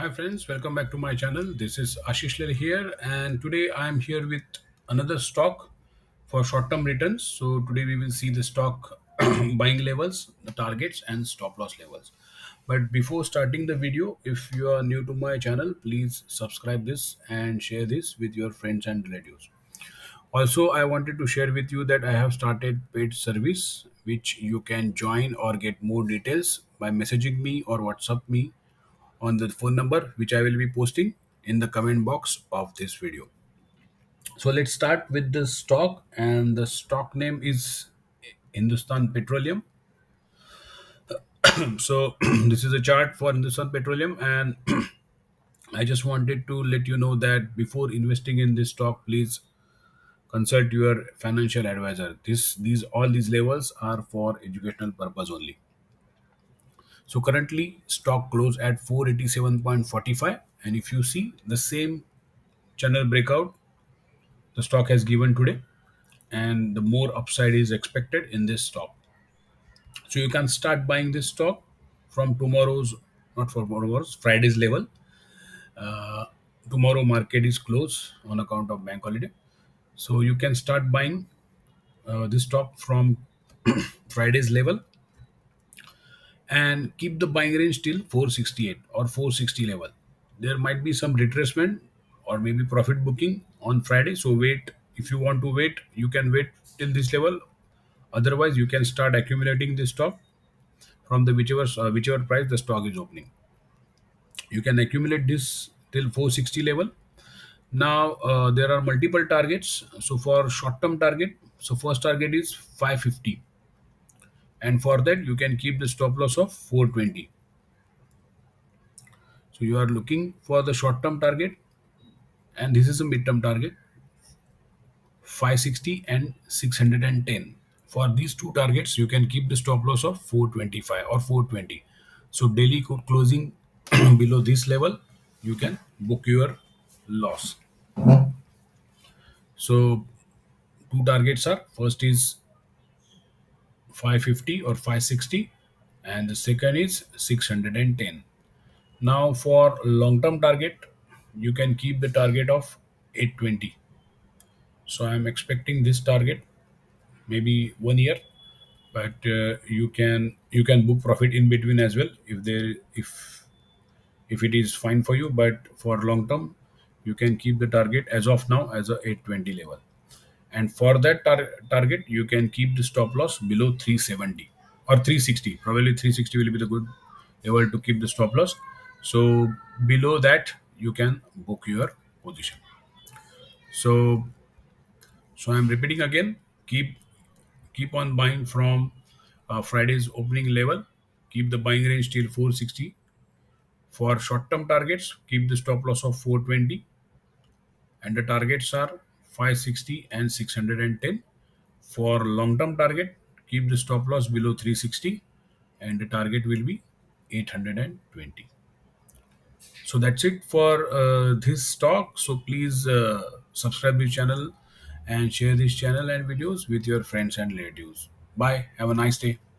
Hi friends, welcome back to my channel. This is Ashish Lal here, and today I am here with another stock for short-term returns. So today we will see the stock buying levels, the targets and stop-loss levels. But before starting the video, if you are new to my channel, please subscribe this and share this with your friends and relatives. Also, I wanted to share with you that I have started paid service, which you can join or get more details by messaging me or WhatsApp me on the phone number, which I will be posting in the comment box of this video. So let's start with the stock, and the stock name is Hindustan Petroleum. So this is a chart for Hindustan Petroleum, and I just wanted to let you know that before investing in this stock, please consult your financial advisor. All these levels are for educational purpose only. So currently stock closed at 487.45, and if you see the same channel breakout the stock has given today, and the more upside is expected in this stock. So you can start buying this stock from Friday's level. Tomorrow market is closed on account of bank holiday. So you can start buying this stock from Friday's level and keep the buying range till 468 or 460 level. There might be some retracement or maybe profit booking on Friday. So wait, if you want to wait, you can wait till this level. Otherwise, you can start accumulating this stock from the whichever price the stock is opening. You can accumulate this till 460 level. Now there are multiple targets. So for short-term target, so first target is 550. And for that, you can keep the stop loss of 420. So you are looking for the short-term target, and this is a mid-term target, 560 and 610. For these two targets, you can keep the stop loss of 425 or 420. So daily closing below this level, you can book your loss. So two targets are, first is 550 or 560, and the second is 610. Now for long-term target, you can keep the target of 820. So I am expecting this target maybe 1 year, but you can book profit in between as well if it is fine for you. But for long-term, you can keep the target as of now as a 820 level. And for that target, you can keep the stop loss below 370 or 360. Probably 360 will be the good level to keep the stop loss. So below that, you can book your position. So I'm repeating again, keep on buying from Friday's opening level. Keep the buying range till 460. For short-term targets, keep the stop loss of 420. And the targets are 560 and 610. For long-term target, keep the stop loss below 360, and the target will be 820. So that's it for this stock. So please subscribe this channel and share this channel and videos with your friends and relatives. Bye. Have a nice day.